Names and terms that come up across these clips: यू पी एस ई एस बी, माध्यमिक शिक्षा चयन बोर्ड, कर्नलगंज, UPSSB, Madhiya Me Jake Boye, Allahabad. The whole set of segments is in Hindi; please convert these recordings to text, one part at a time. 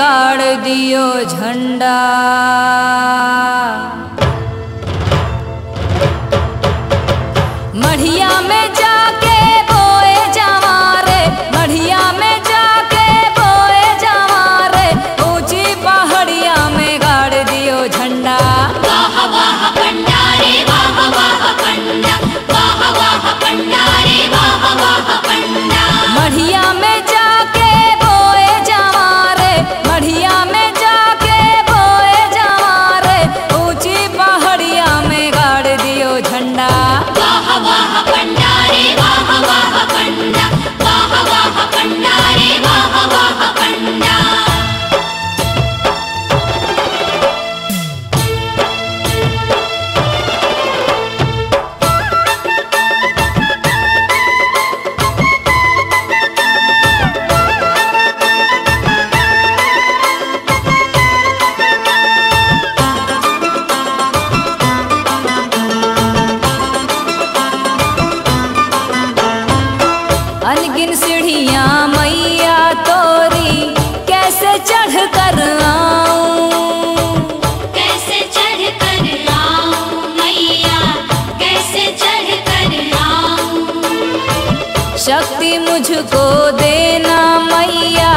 गाड़ दियो झंडा। मढ़िया में जाके बोए जावा रे, मढ़िया में जाके बोए जावा रे, ऊंची पहाड़िया में गाड़ दियो झंडा। वाह वाह पंडा रे, वाह वाह पंडा, वाह वाह पंडा रे, वाह वाह पंडा। मढ़िया में जाके बोए जावा रे, मढ़िया में जाके बोए जावा रे, ऊंची पहाड़िया में गाड़ दियो झंडा। वाह पंडा रे, वाह वाह पंडा, वाह वाह पंडा रे, वाह वाह पंडा। अनगिन सीढ़ियां मैया तोरी कैसे चढ़ कर आऊं, कैसे चढ़ कर आऊं मैया, कैसे चढ़ कर आऊं। शक्ति मुझको देना मैया,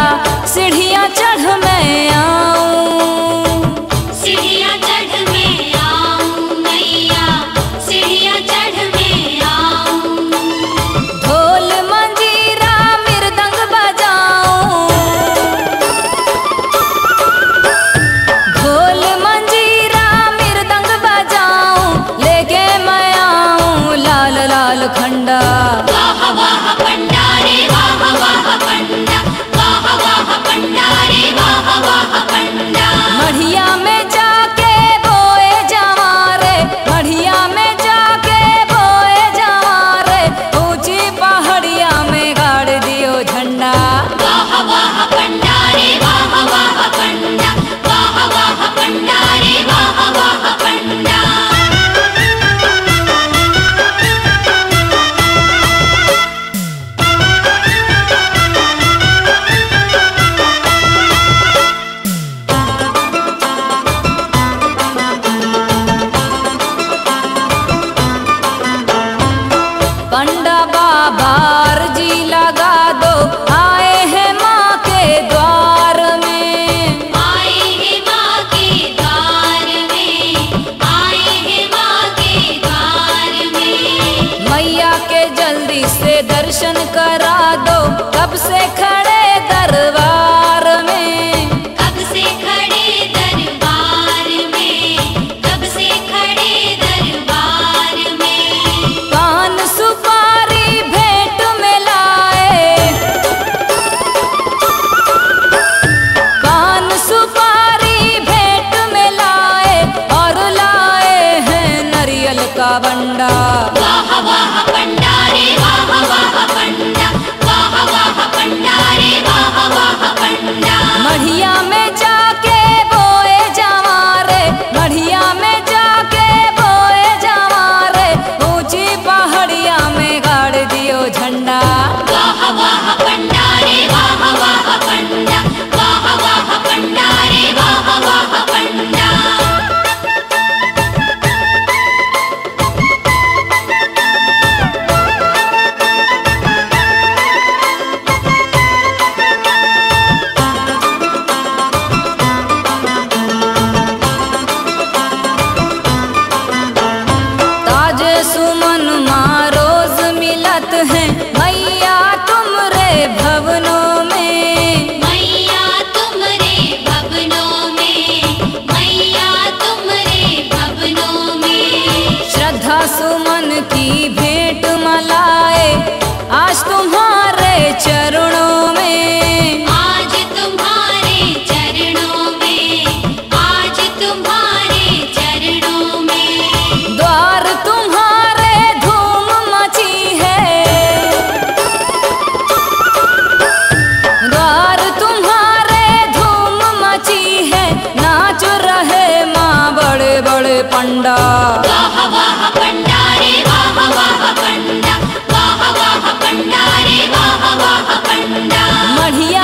सीढ़ियां चढ़ मैं आऊं, सीढ़ियां चढ़ मैं आऊं मैया, सीढ़ियां चढ़ मैं आऊं। ढोल खंडा। वाह वाह पंडा रे, वाह वाह पंडा, वाह वाह पंडा रे, वाह वाह पंडा। मढ़िया में जाके बोए जावा रे, मढ़िया में जाके बोए जावा रे, ऊंची पहाड़िया में गाड़ दियो झंडा। वाह वाह पंडा रे, वाह वाह पंडा, वाह वाह पंडा रे, वाह वाह पंडा। पंडा बाबा अर्जी लगा दो, आए हैं माँ के द्वार में, आए हैं माँ के द्वार में, आए हैं माँ के द्वार में। मैया के जल्दी से दर्शन करा दो, कब से खड़े दरबार में, बंडा। वाह वाह पंडा रे, वाह वाह पंडा, वाह वाह पंडा रे, वाह वाह पंडा। मढ़िया में जाके बोए जावा रे, मढ़िया में जाके बोए जावा रे, ऊंची पहाड़िया में गाड़ दियो झंडा। वाह वाह पंडा रे, वाह वाह पंडा, वाह वाह पंडा रे, वाह वाह पंडा। सुमन माँ रोज मिलत है मैया तुमरे भवनों में, मैया तुमरे भवनों में, मैया तुमरे भवनों में। श्रद्धा सुमन की भेंट मलाए आज तुम्हारे चरणों में, आज तुम्हारे चरणों में, आज तुम्हारे चरणों में। द्वार पंडा। वाह वाह पंडा रे, वाह वाह पंडा, वाह वाह पंडा रे, वाह वाह पंडा। मढ़िया